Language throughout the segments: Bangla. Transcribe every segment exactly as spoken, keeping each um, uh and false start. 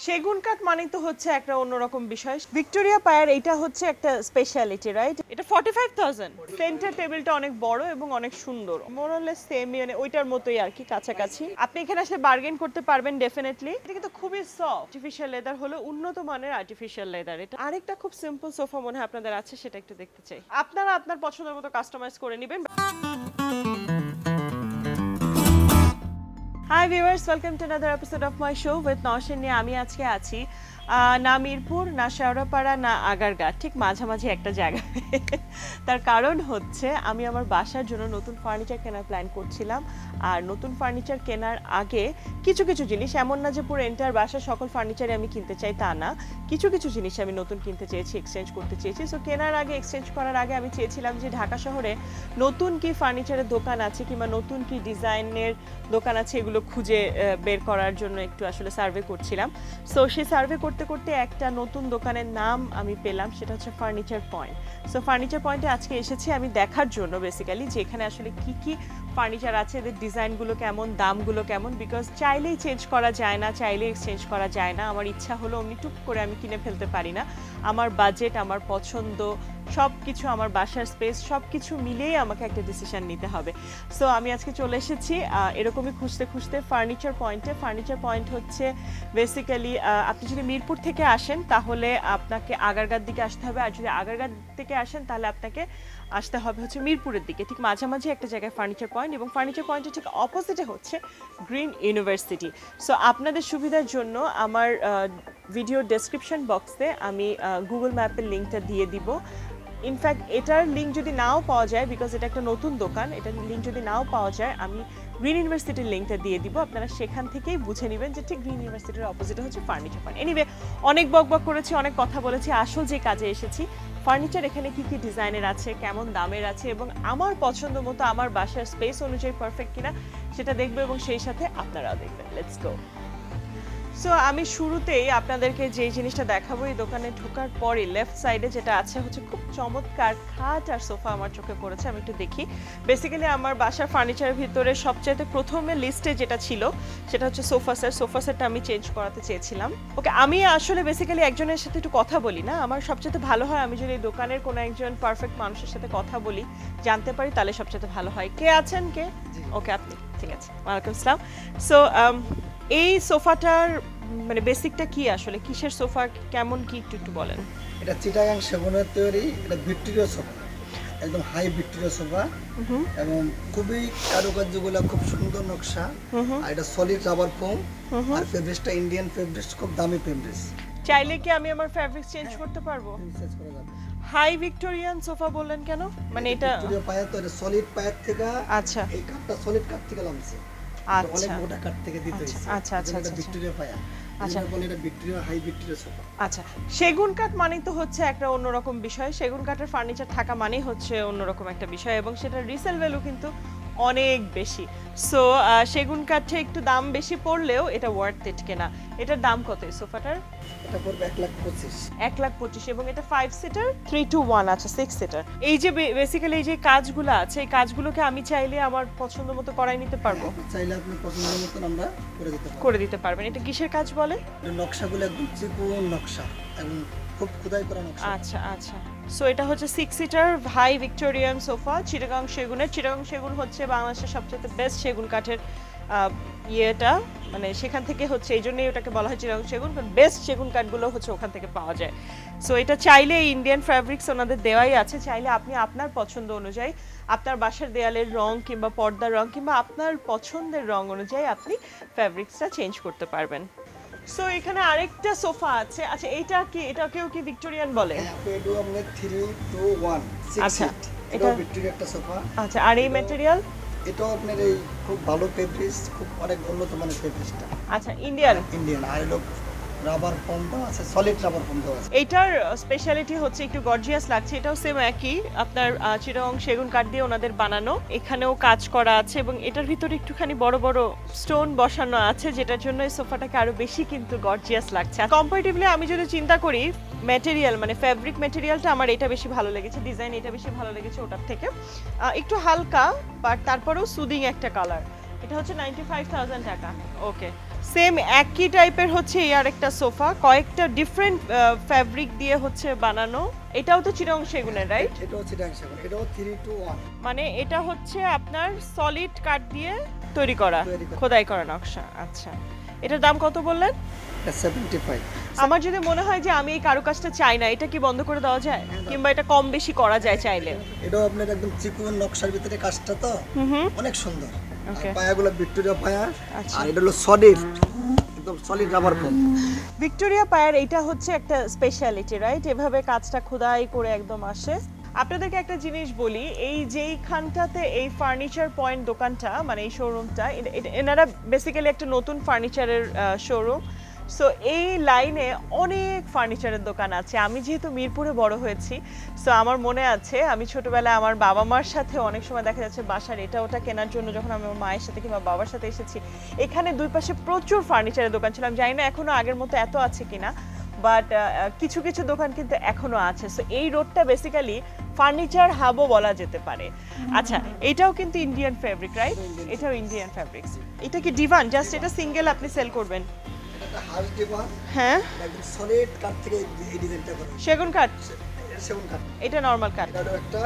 Shegun cut money to hoche ekta onrokom bishoy. Victoria Pair eta hoche ekta speciality, right? Eta forty-five thousand. Center table ta onek boro ebong onek sundor. More or less same মানে ওইটার মতোই আর কি কাছাকাছি। আপনি এখানে আসলে bargain করতে পারবেন definitely. এটা কিন্তু খুবই soft. Artificial leather হলো উন্নত মানের artificial leather এটা। আরেকটা খুব simple sofa মনে হয় আপনাদের আছে সেটা একটু দেখতে চাই। আপনারা আপনার পছন্দের মতো কাস্টমাইজ করে নেবেন। Hi viewers, welcome to another episode of my show with Naushin. আমি আজকে আছি না মিরপুর না শেওড়াপাড়া না আগারগাঁ, ঠিক মাঝামাঝি একটা জায়গা। তার কারণ হচ্ছে আমি আমার বাসার জন্য নতুন ফার্নিচার কেনার প্ল্যান করছিলাম, আর নতুন ফার্নিচার কেনার আগে কিছু কিছু জিনিস, এমন না যে পুরো এন্টার বাসার সকল ফার্নিচারই আমি কিনতে চাই তা না, কিছু কিছু জিনিস আমি নতুন কিনতে চেয়েছি, এক্সচেঞ্জ করতে চেয়েছি। সো কেনার আগে, এক্সচেঞ্জ করার আগে আমি চেয়েছিলাম যে ঢাকা শহরে নতুন কি ফার্নিচারের দোকান আছে কিংবা নতুন কি ডিজাইনের দোকান আছে এগুলো খুঁজে বের করার জন্য একটু আসলে সার্ভে করছিলাম। সো সেই সার্ভে করতে করতে একটা নতুন দোকানের নাম আমি পেলাম, সেটা হচ্ছে ফার্নিচার পয়েন্ট। সো ফার্নিচার পয়েন্টে আজকে এসেছি আমি দেখার জন্য বেসিক্যালি যে এখানে আসলে কি কি ফার্নিচার আছে, এদের ডিজাইনগুলো কেমন, দামগুলো কেমন, বিকজ চাইলেই চেঞ্জ করা যায় না, চাইলেই এক্সচেঞ্জ করা যায় না। আমার ইচ্ছা হলো অমনি টুক করে আমি কিনে ফেলতে পারি না, আমার বাজেট, আমার পছন্দ সব কিছু, আমার বাসার স্পেস সব কিছু মিলিয়েই আমাকে একটা ডিসিশান নিতে হবে। সো আমি আজকে চলে এসেছি এরকমই খুঁজতে খুঁজতে ফার্নিচার পয়েন্টে। ফার্নিচার পয়েন্ট হচ্ছে বেসিক্যালি আপনি যদি মিরপুর থেকে আসেন তাহলে আপনাকে আগারগাঁর দিকে আসতে হবে, আর যদি আগারগাঁর থেকে আসেন তাহলে আপনাকে আসতে হবে হচ্ছে মিরপুরের দিকে। ঠিক মাঝামাঝি একটা জায়গায় ফার্নিচার পয়েন্ট, এবং ফার্নিচার পয়েন্টের ঠিক অপোজিটে হচ্ছে গ্রিন ইউনিভার্সিটি। সো আপনাদের সুবিধার জন্য আমার ভিডিও ডেসক্রিপশন বক্সে আমি গুগল ম্যাপের লিঙ্কটা দিয়ে দিব। ইনফ্যাক্ট এটার লিঙ্ক যদি নাও পাওয়া যায়, বিকজ এটা একটা নতুন দোকান, এটার লিঙ্ক যদি নাও পাওয়া যায় আমি গ্রিন ইউনিভার্সিটির লিঙ্কটা দিয়ে দিব, আপনারা সেখান থেকেই বুঝে নেবেন যে ঠিক গ্রিন ইউনিভার্সিটির অপোজিটে হচ্ছে ফার্নিচার পয়েন্ট। এনিওয়ে অনেক বকবক করেছি, অনেক কথা বলেছি, আসল যে কাজে এসেছি ফার্নিচার এখানে কী কী ডিজাইনের আছে, কেমন দামের আছে, এবং আমার পছন্দ মতো আমার বাসার স্পেস অনুযায়ী পারফেক্ট কিনা সেটা দেখবো, এবং সেই সাথে আপনারাও দেখবেন। Let's go. সো আমি শুরুতেই আপনাদেরকে যে জিনিসটা দেখাবো, এই দোকানে ঢোকার পরে লেফট সাইডে যেটা আছে হচ্ছে খুব চমৎকার খাট আর সোফা আমার চোখে পড়েছে, আমি একটু দেখি। বেসিক্যালি আমার বাসার ফার্নিচারের ভিতরে সবচাইতে প্রথমে লিস্টে যেটা ছিল সেটা হচ্ছে সোফা সেট। সোফা সেটটা আমি চেঞ্জ করাতে চেয়েছিলাম। ওকে, আমি আসলে বেসিক্যালি একজনের সাথে একটু কথা বলি না, আমার সবচেয়ে ভালো হয় আমি যদি দোকানের কোনো একজন পারফেক্ট মানুষের সাথে কথা বলি, জানতে পারি, তাহলে সবচেয়ে ভালো হয়। কে আছেন? কে? ওকে, আপনি? ঠিক আছে, ওয়ালাইকুম আসসালাম। সো এই সোফাটার মানে বেসিকটা কি, আসলে কিসের সোফা, কেমন কি একটু একটু বলেন? এটা চিটাগাং সেগুনের তৈরি, এটা ভিক্টোরিয়া সোফা, একদম হাই ভিক্টোরিয়া সোফা, এবং খুবই কারুকার্যগুলো খুব সুন্দর নকশা, আর এটা সলিড রাবার ফোম, আর ফেব্রিক্সটা ইন্ডিয়ান ফেব্রিক্স, খুব দামি ফেব্রিক্স। চাইলে কি আমি আমার ফেব্রিক চেঞ্জ করতে পারবো? চেঞ্জ করা যাবে। হাই ভিক্টোরিয়ান সোফা বললেন কেন? মানে এটা ভিক্টোরিয়া পায়া তো, এটা সলিড পায়া থেকে। আচ্ছা, এই কাপটা সলিড কাপ থেকে লামছে। আচ্ছা, অনেক মোটা কাট থেকে দিতে হইছে। আচ্ছা আচ্ছা, এটা ভিক্টোরিয়া পায়া। আচ্ছা, বলে এটা ভিক্টোরিয়া হাই ভিক্টোরিয়া সোফা। আচ্ছা, সেগুন কাঠ মানে তো হচ্ছে একটা অন্যরকম বিষয়, সেগুন কাঠের ফার্নিচার থাকা মানে হচ্ছে অন্যরকম একটা বিষয়, এবং সেটা রিসেল ভ্যালু কিন্তু অনেক বেশি। সো সেগুন কাঠে একটু দাম বেশি পড়লেও এটা ওয়ার্থ ইট কেনা। এটার দাম কত এই সোফাটার? এটা পড়বে এক লাখ পঁচিশ, এবং এটা five seater, three two one, আচ্ছা সিক্স সিটার। এই যে বেসিক্যালি এই যে কাজগুলো আছে, এই কাজগুলোকে আমি চাইলে আমার পছন্দ মতো করাই নিতে পারবো। চাইলে আপনি পছন্দ মতো আমরা করে দিতে পারবো, করে দিতে পারবেন। এটা কিসের কাজ বলে? নকশাগুলো একদম চিকন নকশা, একদম খুব খোদাই করা নকশা। আচ্ছা আচ্ছা। সো এটা হচ্ছে six seater high Victorian sofa, Chittagong সেগুনের। চিটাগং সেগুন হচ্ছে বাংলাদেশের সবচেয়ে বেস্ট সেগুন কাঠের ইয়েটা, মানে সেখান থেকে হচ্ছে, এই জন্যই ওটাকে বলা হয় চিটাগং সেগুন, কারণ বেস্ট সেগুন কাঠগুলো হচ্ছে ওখান থেকে পাওয়া যায়। সো এটা চাইলে ইন্ডিয়ান ফ্যাব্রিক্স ওনাদের দেওয়াই আছে, চাইলে আপনি আপনার পছন্দ অনুযায়ী, আপনার বাসার দেয়ালের রং কিংবা পর্দার রং কিংবা আপনার পছন্দের রং অনুযায়ী আপনি ফ্যাব্রিক্সটা চেঞ্জ করতে পারবেন। সো এখানে আরেকটা সোফা আছে। আচ্ছা, এটা কি, এটাকেও কি ভিক্টোরিয়ান বলে? এটা আমরা থ্রি টু ওয়ান, আচ্ছা এটা ভিক্টোরিয়ান একটা সোফা। আচ্ছা, আর এই ম্যাটেরিয়াল এটা আপনার এই খুব ভালো ফেব্রিক্স, খুব অনেক উন্নত মানের ফেব্রিক্সটা। আচ্ছা, ইন্ডিয়ান ইন্ডিয়ান আর লোক রাবার ফোম দাও আছে, সলিড রাবার ফোম দাও আছে। এটার স্পেশালিটি হচ্ছে একটু গর্জিয়াস লাগছে, এটাও সেম একই আপনার চিটাগং সেগুন কাঠ দিয়ে ওনাদের বানানো, এখানেও কাজ করা আছে, এবং এটার ভিতরে একটুখানি বড় বড় স্টোন বসানো আছে, যেটার জন্য এই সোফাটাকে আরো বেশি কিন্তু গর্জিয়াস লাগছে। কম্পারেটিভলি আমি যদি চিন্তা করি ম্যাটেরিয়াল মানে ফ্যাব্রিক ম্যাটেরিয়ালটা আমার এটা বেশি ভালো লেগেছে, ডিজাইন এটা বেশি ভালো লেগেছে ওটার থেকে, একটু হালকা বাট তারপরেও সুদিং একটা কালার। এটা হচ্ছে নাইনটি ফাইভ থাউজেন্ড টাকা। ওকে, সেম একই টাইপের হচ্ছে এই আরেকটা সোফা কয়েকটা ডিফারেন্ট ফ্যাব্রিক দিয়ে হচ্ছে বানানো এটাও তো চিটাগং সেগুনের রাইট এটাও চিটাগং সেগুন এটাও three to one মানে এটা হচ্ছে আপনার সলিড কাট দিয়ে তৈরি করা খোদাই করা নকশা আচ্ছা এটার দাম কত বললেন seventy-five আমার যদি মনে হয় যে আমি এই কারুকাজটা চাই না এটা কি বন্ধ করে দেওয়া যায় কিংবা এটা কম বেশি করা যায় চাইলে এটাও আপনার একদম চিকন নকশার ভিতরে কাজটা তো অনেক সুন্দর Okay. Payagulo Victoria Pair. Acha. Ar eta holo solid. Ekdom solid rubber foam. Victoria Pair eta hocche ekta speciality, right? Ebhabe kajta khudai kore ekdom ashe. আপনাদেরকে একটা জিনিস বলি এই যেইখানটাতে এই ফার্নিচার পয়েন্ট দোকানটা মানে এই শোরুমটা এনারা বেসিক্যালি একটা নতুন ফার্নিচারের শোরুম সো এই লাইনে অনেক ফার্নিচারের দোকান আছে আমি যেহেতু মিরপুরে বড় হয়েছি সো আমার মনে আছে আমি ছোটবেলায় আমার বাবা মার সাথে অনেক সময় দেখা যাচ্ছে বাসার এটা ওটা কেনার জন্য যখন আমি আমার মায়ের সাথে কিংবা বাবার সাথে এসেছি এখানে দুই পাশে প্রচুর ফার্নিচারের দোকান ছিল আমি জানি না এখনো আগের মতো এত আছে কিনা But কিছু কিছু দোকান কিন্তু এখনো আছে সো এই রোডটা বেসিক্যালি ফার্নিচার হাবও বলা যেতে পারে আচ্ছা এটাও কিন্তু ইন্ডিয়ান ফেব্রিক রাইট এটাও ইন্ডিয়ান ফেব্রিক্স এটা কি ডিভান জাস্ট এটা সিঙ্গেল আপনি সেল করবেন এটা হাউস ডিভান হ্যাঁ একদম সলিড কাট থেকে এই ডিজাইনটা করুন সেগুন কাট সেগুন কাট এটা নরমাল কাট এটা একটা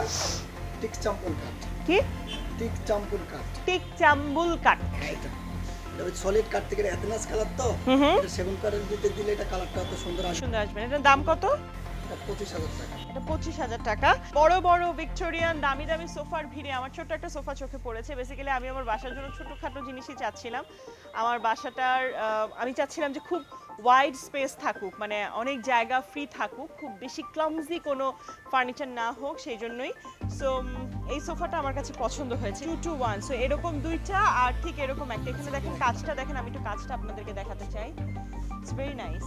টিক চাম্পুল কাট কি টিক চাম্পুল কাট টিক চাম্পুল কাট এটা সলিড কাট থেকে এতনাস কালার তো এটা সেগুন কাটের ভিতরে দিলে এটা কালারটা কত সুন্দর আসবে সুন্দর আসবে এটার দাম কত এটা পঁচিশ হাজার টাকা এটা পঁচিশ হাজার টাকা বড় বড় ভিক্টোরিয়ান দামি দামি সোফার ভিড়ে আমার ছোট একটা সোফা চোখে পড়েছে বেসিক্যালি আমি আমার বাসার জন্য ছোটখাটো জিনিসই চাচ্ছিলাম আমার বাসাটার আমি চাচ্ছিলাম যে খুব ওয়াইড স্পেস থাকুক মানে অনেক জায়গা ফ্রি থাকুক খুব বেশি ক্লামজি কোনো ফার্নিচার না হোক সেই জন্যই সো এই সোফাটা আমার কাছে পছন্দ হয়েছে two to one সো এরকম দুইটা আর ঠিক এরকম একটা এখানে দেখেন কাজটা দেখেন আমি একটু কাজটা আপনাদেরকে দেখাতে চাই it's very nice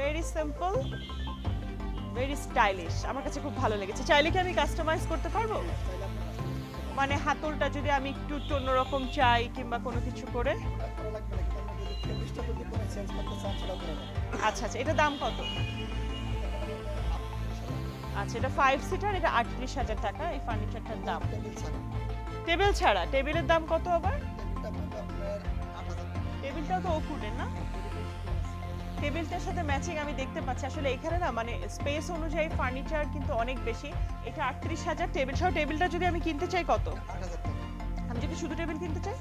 very simple very stylish আমার কাছে খুব ভালো লেগেছে চাইলে কি আমি কাস্টমাইজ করতে পারবো মানে হাতলটা যদি আমি একটু অন্যরকম চাই কিংবা কোনো কিছু করে আচ্ছা আচ্ছা এটা দাম কত আচ্ছা এটা five সিটার এটা আটত্রিশ হাজার টাকা এই ফার্নিচারটার দাম টেবিল ছাড়া টেবিলের দাম কত আবার টেবিলটা তো ওকুডের না টেবিলটার সাথে ম্যাচিং আমি দেখতে পাচ্ছি আসলে এখানে না মানে স্পেস অনুযায়ী ফার্নিচার কিন্তু অনেক বেশি এটা আটত্রিশ হাজার টেবিল সহ টেবিলটা যদি আমি কিনতে চাই কত আট হাজার আমি যদি শুধু টেবিল কিনতে চাই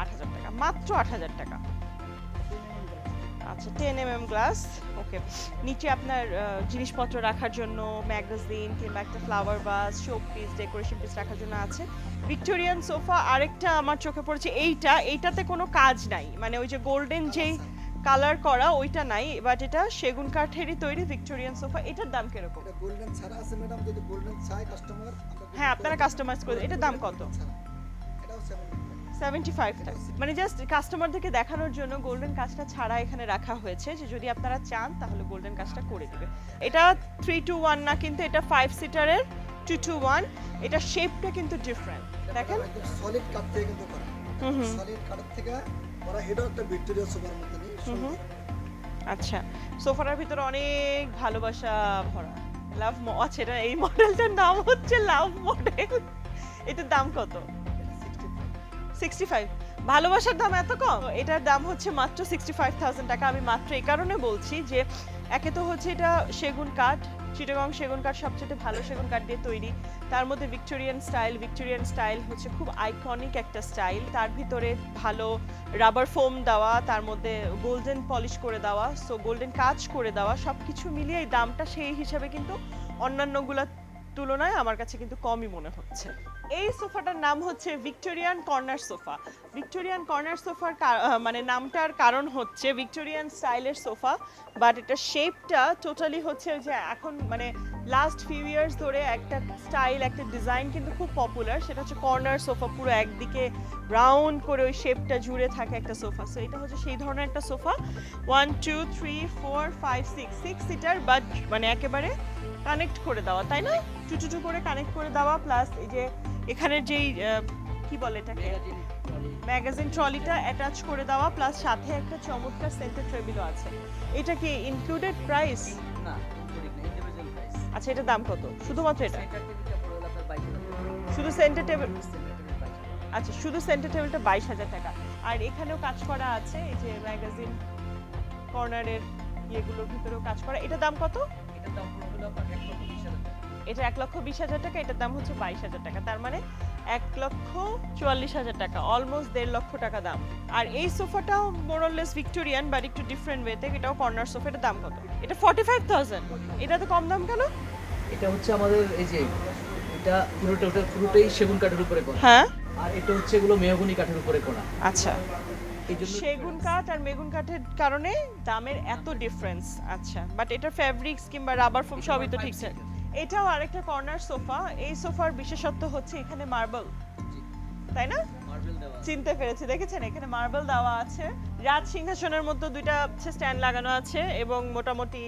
আট হাজার টাকা মাত্র আট হাজার টাকা আচ্ছা ten millimeter গ্লাস ওকে নিচে আপনার জিনিসপত্র রাখার জন্য ম্যাগাজিন কিংবা একটা flower vase showpiece decoration piece রাখার জন্য আছে ভিক্টোরিয়ান সোফা আরেকটা আমার চোখে পড়ছে এইটা এইটাতে কোনো কাজ নাই মানে ওই যে গোল্ডেন যেই কালার করা ওইটা নাই বাট এটা সেগুন কাঠেরই তৈরি ভিক্টোরিয়ান সোফা এটার দাম কি রকম এটা গোল্ডেন ছাড়া আছে ম্যাডাম যদি গোল্ডেন চাই কাস্টমার হ্যাঁ আপনারা কাস্টমাইজ করে এটার দাম কত এটাও seventy-five টাকা মানে জাস্ট কাস্টমারদেরকে দেখানোর জন্য গোল্ডেন কাজটা ছাড়া এখানে রাখা হয়েছে যে যদি আপনারা চান তাহলে গোল্ডেন কাজটা করে দিবে এটা three to one না কিন্তু এটা five সিটারের two to one এটা শেপটা কিন্তু ডিফারেন্ট দেখেন সলিড কাট থেকে কিন্তু করা সলিড কাট থেকে করা এটা একটা ভিক্টোরিয়া সোফার মতো আচ্ছা সোফার ভিতরে অনেক ভালোবাসা ভরা লাভ আছে এটা এই মডেলটার নাম হচ্ছে লাভ মডেল এটার দাম কত sixty-five ভালোবাসার দাম এত কম এটার দাম হচ্ছে মাত্র sixty-five thousand টাকা আমি মাত্র এই কারণে বলছি যে একে তো হচ্ছে এটা সেগুন কাঠ চিটাগং সেগুন কাঠ সবচেয়ে ভালো সেগুন কাঠ দিয়ে তৈরি তার মধ্যে ভিক্টোরিয়ান স্টাইল ভিক্টোরিয়ান স্টাইল হচ্ছে খুব আইকনিক একটা স্টাইল তার ভিতরে ভালো রাবার ফোম দেওয়া তার মধ্যে গোল্ডেন পলিশ করে দেওয়া সো গোল্ডেন কাজ করে দেওয়া সব কিছু মিলিয়ে এই দামটা সেই হিসাবে কিন্তু অন্যান্যগুলা তুলনায় আমার কাছে কিন্তু কমই মনে হচ্ছে এই সোফাটার নাম হচ্ছে Victorian corner sofa Victorian corner সোফার মানে নামটার কারণ হচ্ছে ভিক্টোরিয়ান স্টাইলের সোফা বাট এটা শেপটা টোটালি হচ্ছে যে এখন মানে লাস্ট ফিউ ইয়ার্স ধরে একটা স্টাইল একটা ডিজাইন কিন্তু খুব পপুলার সেটা হচ্ছে কর্নার সোফা পুরো একদিকে রাউন্ড করে ওই শেপটা জুড়ে থাকে একটা সোফা সো এটা হচ্ছে সেই ধরনের একটা sofa one two three four five six six seater but মানে একেবারে কানেক্ট করে দেওয়া তাই না টুটু টু করে কানেক্ট করে দেওয়া প্লাস এই যে এখানে যেই কি বলে এটাকে ম্যাগাজিন ট্রলিটা অ্যাটাচ করে দেওয়া প্লাস সাথে একটা চমৎকার সেন্টার টেবিলও আছে এটা কি ইনক্লুডেড প্রাইস না ইন্ডিভিজুয়াল প্রাইস আচ্ছা এটার দাম কত শুধুমাত্র এটা শুধু সেন্টার টেবিল আচ্ছা শুধু সেন্টার টেবিলটা বাইশ হাজার টাকা আর এখানেও কাজ করা আছে, এই যে ম্যাগাজিন কর্নারের এগুলোর ভিতরেও কাজ করা। এটা দাম কত? এটা দাম হলো এক লক্ষ বিশ হাজার। এটা এক লক্ষ বিশ হাজার টাকা, এটার দাম হচ্ছে বাইশ হাজার টাকা। তার মানে এক লক্ষ চুয়াল্লিশ হাজার টাকা, অলমোস্ট দেড় লক্ষ টাকা দাম। আর এই সোফাটাও মোরলেস ভিক্টোরিয়ান বাট একটু ডিফারেন্ট ওয়েতে, এটাও কর্নার সোফা। এটার দাম কত? এটা পঁয়তাল্লিশ হাজার। এটা তো কম দাম কেন? এটা হচ্ছে আমাদের এই যে এটা পুরোটা ওটা পুরোটাই সেগুন কাঠের উপরে করা। হ্যাঁ, আর এটা হচ্ছে এগুলো মেহগনি কাঠের উপরে করা। আচ্ছা, এইজন্য সেগুন কাঠ আর মেহগনি কাঠের কারণে দামের এত ডিফারেন্স। আচ্ছা, বাট এটা ফেব্রিক্স কিংবা রাবার ফোম সবই তো ঠিক আছে। এটাও আরেকটা কর্নার সোফা। এই সোফার বিশেষত্ব হচ্ছে এখানে মার্বেল, তাই না? চিনতে পেরেছি, দেখেছেন এখানে মার্বেল দেওয়া আছে। রাজ সিংহাসনের মতো দুইটা স্ট্যান্ড লাগানো আছে এবং মোটামুটি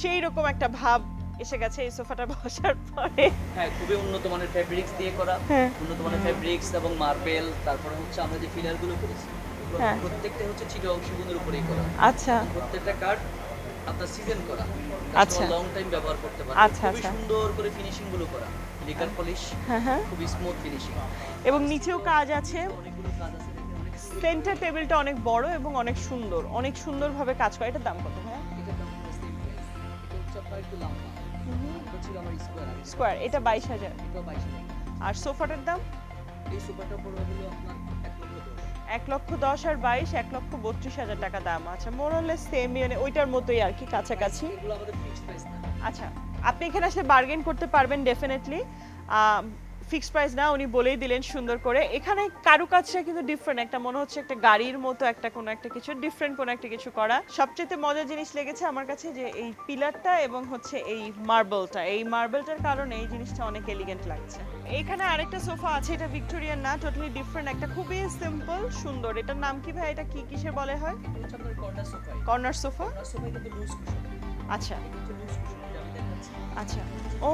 সেই রকম একটা ভাব এসে গেছে এই সোফাটা বসার পরে। হ্যাঁ, খুবই উন্নত মানের ফেব্রিক্স দিয়ে করা, উন্নত মানের ফেব্রিক্স এবং মার্বেল। তারপরে হচ্ছে আমরা যে ফিলার গুলো করেছি প্রত্যেকটা হচ্ছে চিটাগং সেগুনের উপরেই করা। আচ্ছা, প্রত্যেকটা কাঠ আপনার সিজন করা, আচ্ছা লং টাইম ব্যবহার করতে পারবেন। আচ্ছা, খুব সুন্দর করে ফিনিশিং গুলো করা, লিকার পলিশ, হ্যাঁ খুব স্মুথ ফিনিশিং। এবং নিচেও কাজ আছে, অনেকগুলো কাজ আছে। সেন্টার টেবিলটা অনেক বড় এবং অনেক সুন্দর, অনেক সুন্দরভাবে কাজ করা। এটার দাম কত? হ্যাঁ, এটা দাম সেম প্রাইস। এটা হচ্ছে আপনার একটু লম্বা ছিল আমার স্কয়ার স্কয়ার। এটা বাইশ হাজার। এটা বাইশ হাজার। আর সোফাটার দাম? এই সোফাটা পুরো হলো আপনার এক লক্ষ দশ, আর বাইশ এক লক্ষ বত্রিশ হাজার টাকা দাম। আচ্ছা, মোরালে সেমি, মানে ওইটার মতোই আর কি, কাছাকাছি। আচ্ছা, আপনি এখানে আসলে বার্গেন করতে পারবেন ডেফিনেটলি। ফিক্সড প্রাইস না, উনি বলেই দিলেন সুন্দর করে। এখানে কারুকাজটা কিন্তু ডিফারেন্ট, একটা মনে হচ্ছে একটা গাড়ির মতো একটা কোনো একটা কিছু ডিফারেন্ট কোনো একটা কিছু করা। সবচেয়ে মজার জিনিস লেগেছে আমার কাছে যে এই পিলারটা এবং হচ্ছে এই মার্বেলটা, এই মার্বেলটার কারণে এই জিনিসটা অনেক এলিগেন্ট লাগছে। এখানে আরেকটা সোফা আছে, এটা ভিক্টোরিয়ান না, টোটালি ডিফারেন্ট একটা, খুবই সিম্পল সুন্দর। এটার নাম কি ভাই? এটা কি কিসে বলে হয়? Corner sofa. আচ্ছা আচ্ছা, ও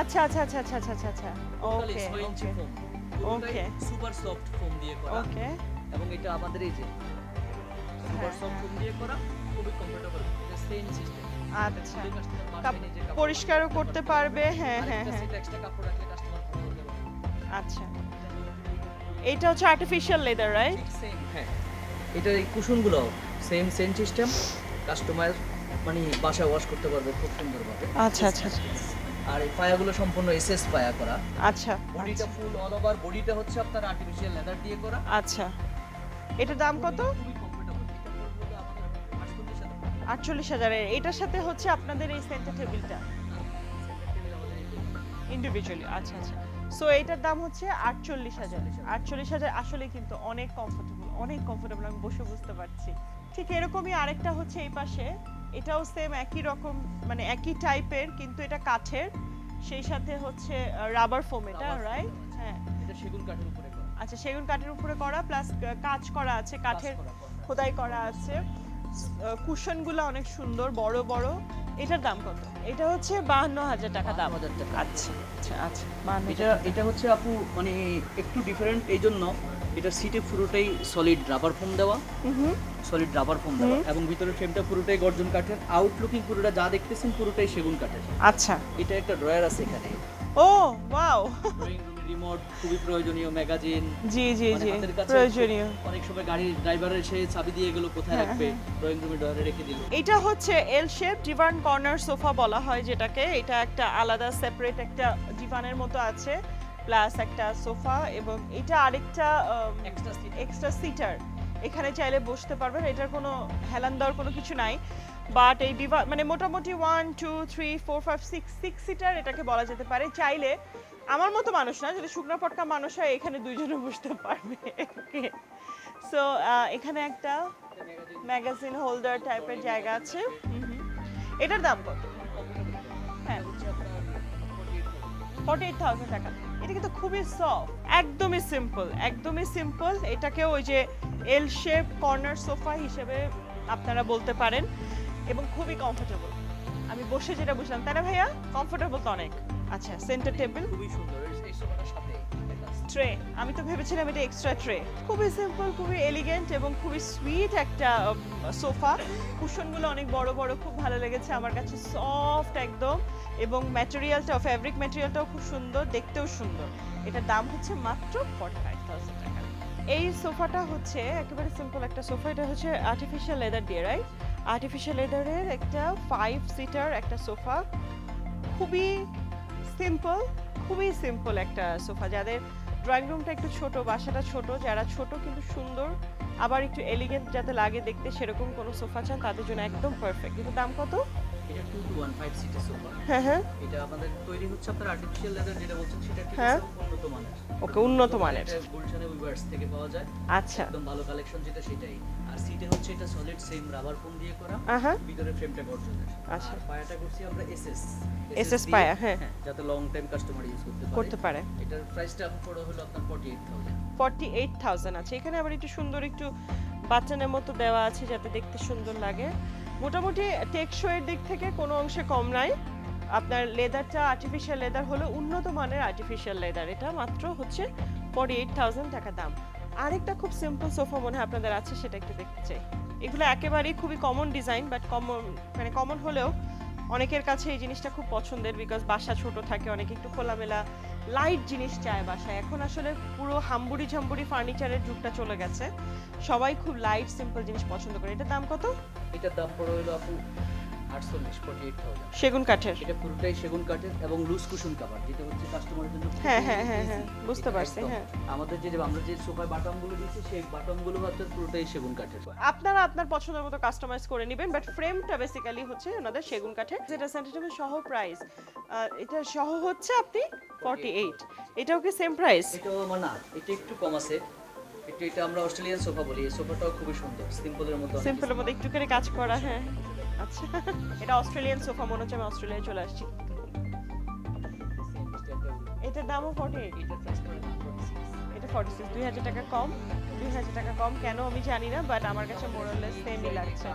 আচ্ছা আচ্ছা আচ্ছা আচ্ছা আচ্ছা আচ্ছা, okay okay, super soft foam দিয়ে করা। ওকে, এবং এটা আমাদের এই যে সুপার সফট ফোম দিয়ে করা, খুবই কমফোর্টেবল। এটা সেম সিস্টেম। আচ্ছা, পরিষ্কারও করতে পারবে। হ্যাঁ হ্যাঁ হ্যাঁ, এক্সট্রা কাপড় রাখলে কাস্টমার ফোন করবে। আচ্ছা, এটা হচ্ছে আর্টিফিশিয়াল লেদার, রাইট? সেম, হ্যাঁ। এটার এই কুশনগুলো সেম সেম সিস্টেম, কাস্টমার মানে বাসা ওয়াশ করতে পারবে খুব সুন্দরভাবে। আচ্ছা আচ্ছা আচ্ছা। আর এই পায়াগুলো সম্পূর্ণ এসএস পায়া করা। আচ্ছা, বডিটা ফুল অল ওভার বডিটা হচ্ছে আপনার আর্টিফিশিয়াল লেদার দিয়ে করা। আচ্ছা, এটার দাম কত? আটচল্লিশ হাজার। এটার সাথে হচ্ছে আপনাদের এই সেন্টার টেবিলটা ইন্ডিভিজুয়ালি। আচ্ছা আচ্ছা, সো এটার দাম হচ্ছে আটচল্লিশ হাজার। আটচল্লিশ হাজার আসলে কিন্তু অনেক কমফোর্টেবল, অনেক কমফোর্টেবল, আমি বসে বুঝতে পারছি। ঠিক এরকমই আরেকটা হচ্ছে এই পাশে, এটাও সেম একই রকম, মানে একই টাইপের, কিন্তু এটা কাঠের, সেই সাথে হচ্ছে রাবার ফোম। এটা রাইট? হ্যাঁ, এটা সেগুন কাঠের উপরে করা। আচ্ছা, সেগুন কাঠের উপরে করা, প্লাস কাজ করা আছে, কাঠের খোদাই করা আছে। কুশনগুলো অনেক সুন্দর, বড় বড়। এটার দাম কত? এটা হচ্ছে বাহান্ন হাজার টাকা দাম। আচ্ছা আচ্ছা, এটা এটা হচ্ছে আপু মানে একটু ডিফারেন্ট এই জন্য, এটা সিটে পুরোটাই সলিড রাবার ফোম দেওয়া, সলিড রাবার ফোম দেওয়া, এবং ভিতরের ফ্রেমটা পুরোটাই গর্জন কাঠের, আউটলুকিং পুরোটা যা দেখতেছেন পুরোটাই সেগুন কাঠের। আচ্ছা, এটা একটা ড্রয়ার আছে এখানে। ও ওয়াও, ড্রয়িং রুমে রিমোট খুবই প্রয়োজনীয়, ম্যাগাজিন। জি জি জি, প্রয়োজনীয়। অনেক সময় গাড়ির ড্রাইভারের সে চাবি দিয়ে গেল, কোথায় রাখবে, ড্রয়িং রুমে ড্রয়ারে রেখে দিল। এটা হচ্ছে L shape divan corner sofa বলা হয় যেটাকে। এটা একটা আলাদা সেপারেট একটা ডিভানের মতো আছে, প্লাস একটা সোফা, এবং এটা আরেকটা এক্সট্রা সিটার, এখানে চাইলে বসতে পারবেন। এটার কোনো হেলান দেওয়ার কোনো কিছু নাই, বাট এই ডিভা মানে মোটামুটি one two three four five six six seater এটাকে বলা যেতে পারে। চাইলে আমার মতো মানুষ না, যদি শুকনো পটকা মানুষ হয় এখানে দুইজনে বসতে পারবে। ওকে, সো এখানে একটা ম্যাগাজিন হোল্ডার টাইপের জায়গা আছে। এটার দাম কত? হ্যাঁ, ফর্টি এইট থাউজেন্ড টাকা। এটা কিন্তু খুবই সফট, একদমই সিম্পল, একদমই সিম্পল। এটাকে ওই যে এল শেপ কর্নার সোফা হিসেবে আপনারা বলতে পারেন, এবং খুবই কমফোর্টেবল। আমি বসে যেটা বুঝলাম, তাই না ভাইয়া? কমফোর্টেবল তো অনেক। আচ্ছা, সেন্টার টেবিল খুবই সুন্দর। এই সোফাটার সাথে ট্রে, আমি তো ভেবেছিলাম এটা এক্সট্রা ট্রে। খুবই সিম্পল, খুবই এলিগেন্ট, এবং খুবই সুইট একটা সোফা। কুশনগুলো অনেক বড় বড়, খুব ভালো লেগেছে আমার কাছে, সফট একদম। এবং ম্যাটেরিয়ালটাও, ফ্যাব্রিক ম্যাটেরিয়ালটাও খুব সুন্দর, দেখতেও সুন্দর। এটার দাম হচ্ছে মাত্র ফর্টি ফাইভ থাউজেন্ড টাকা। এই সোফাটা হচ্ছে একেবারে সিম্পল একটা সোফা, এটা হচ্ছে আর্টিফিশিয়াল লেদার দিয়ে, রাইট? আর্টিফিশিয়াল লেদারের একটা ফাইভ সিটার একটা সোফা, খুবই সিম্পল, খুবই সিম্পল একটা সোফা। যাদের ড্রয়িং রুমটা একটু ছোট, বাসাটা ছোট, যারা ছোট কিন্তু সুন্দর আবার একটু এলিগেন্ট যাতে লাগে দেখতে সেরকম কোনো সোফা চান তাদের জন্য একদম পারফেক্ট। কিন্তু দাম কত? এটা টু টু ওয়ান ফাইভ সিটের সোফা। হ্যাঁ হ্যাঁ, এটা আমাদের তৈরি হচ্ছে আপনার আর্টিফিশিয়াল লেদার যেটা বলছেন সেটা ঠিক আছে, উন্নত মানের। ওকে, উন্নত মানের, এটা গুলশানে উইভার্স থেকে পাওয়া যায়। আচ্ছা, একদম ভালো কালেকশন যেটা সেটাই। আর সিটে হচ্ছে এটা সলিড সেম রাবার ফোম দিয়ে করা, ভিতরে ফ্রেমটা গর্জিয়াস। আচ্ছা, পায়াটা করছি আমরা এসএস এসএস পায়া, হ্যাঁ, যাতে লং টাইম কাস্টমার ইউজ করতে পারে করতে পারে এটার প্রাইসটা পুরো হলো আপনার ফর্টি এইট থাউজেন্ড। আচ্ছা, এখানে আবার একটু সুন্দর একটু বাটনের মতো দেওয়া আছে যাতে দেখতে সুন্দর লাগে। মোটামুটি টেকসইয়ের দিক থেকে কোনো অংশে কম নাই। আপনার লেদারটা আর্টিফিশিয়াল লেদার হলো, উন্নত মানের আর্টিফিশিয়াল লেদার, এটা মাত্র হচ্ছে ফর্টি এইট থাউজেন্ড টাকা দাম। আরেকটা খুব সিম্পল সোফা মনে হয় আপনাদের আছে, সেটা একটু দেখতে চাই। এগুলো একেবারেই খুবই কমন ডিজাইন, বাট কমন মানে কমন হলেও অনেকের কাছে এই জিনিসটা খুব পছন্দের, বিকজ বাসা ছোট থাকে, অনেকে একটু খোলামেলা লাইট জিনিস চায় বাসায়। এখন আসলে পুরো হাম্বুড়ি ঝাম্বুড়ি ফার্নিচারের যুগটা চলে গেছে, সবাই খুব লাইট সিম্পল জিনিস পছন্দ করে। এটার দাম কত? এটার দাম পড়ে হলো আপু আটচল্লিশ হাজার আটশো। সেগুন কাঠের, এটা পুরোটাই সেগুন কাঠের এবং লুজ কুশন কভার, যেটা হচ্ছে কাস্টমারদের জন্য। হ্যাঁ হ্যাঁ হ্যাঁ, বুঝতে পারছি। হ্যাঁ, আমাদের যে আমরা যে সোফায় বাটমগুলো দিয়েছি সেই বাটমগুলো হচ্ছে পুরোটাই সেগুন কাঠের। আপনারা আপনার পছন্দের মতো কাস্টমাইজ করে নেবেন, বাট ফ্রেমটা বেসিক্যালি হচ্ছে আমাদের সেগুন কাঠের, যেটা সেন্টিমেন্ট সহ প্রাইস। এটা সহ হচ্ছে আপনি ফর্টি এইট। এটাও কি সেম প্রাইস? এটাও আমার না, এটা একটু কম আছে। এটা এটা আমরা অস্ট্রেলিয়ান সোফা বলি, এই সোফাটাও খুব সুন্দর, সিম্পলের মতো, সিম্পলের মধ্যে একটু করে কাজ করা। হ্যাঁ, আচ্ছা, এটা অস্ট্রেলিয়ান সোফা, মনে হচ্ছে আমি অস্ট্রেলিয়ায় চলে আসছি। এটার দামও ফর্টি এইট। এটা ফর্টি সিক্স, দুই হাজার টাকা কম। দুই হাজার টাকা কম কেন আমি জানি না, বাট আমার কাছে মোরালেস সেমই লাগছে।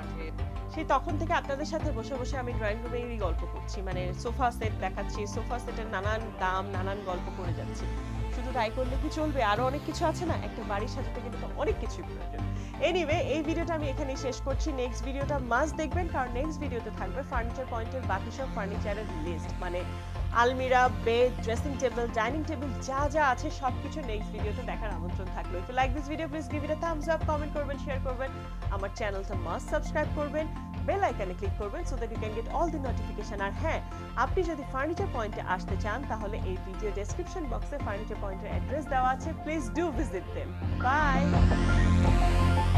সেই তখন থেকে আপনাদের সাথে বসে বসে আমি ড্রয়িং রুমেই গল্প করছি, মানে সোফা সেট দেখাচ্ছি, সোফা সেটের নানান দাম, নানান গল্প করে যাচ্ছি। শুধু তাই করলে কি চলবে? আরও অনেক কিছু আছে না, একটা বাড়ির সাজাতে কিন্তু অনেক কিছুই প্রয়োজন। এনিওয়ে, এই ভিডিওটা আমি এখানেই শেষ করছি। নেক্সট ভিডিওটা মাস্ট দেখবেন, কারণ নেক্সট ভিডিওতে থাকবে ফার্নিচার পয়েন্টের বাকি সব ফার্নিচারের লিস্ট, মানে আলমিরা, bed, dressing table, dining table, যা যা আছে সব কিছু নেক্সট ভিডিওতে দেখার আমন্ত্রণ থাকলো। If you like this video please give it a thumbs up, comment করবেন, শেয়ার করবেন, আমার চ্যানেলটা মাস্ট সাবস্ক্রাইব করবেন, বেল আইকনে ক্লিক করবেন so that you can get all the notification. আর হ্যাঁ, আপনি যদি ফার্নিচার পয়েন্টে আসতে চান তাহলে এই ভিডিও ডেসক্রিপশন বক্সে ফার্নিচার পয়েন্টের অ্যাড্রেস দেওয়া আছে, please do visit them.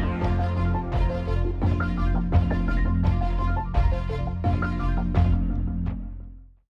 By.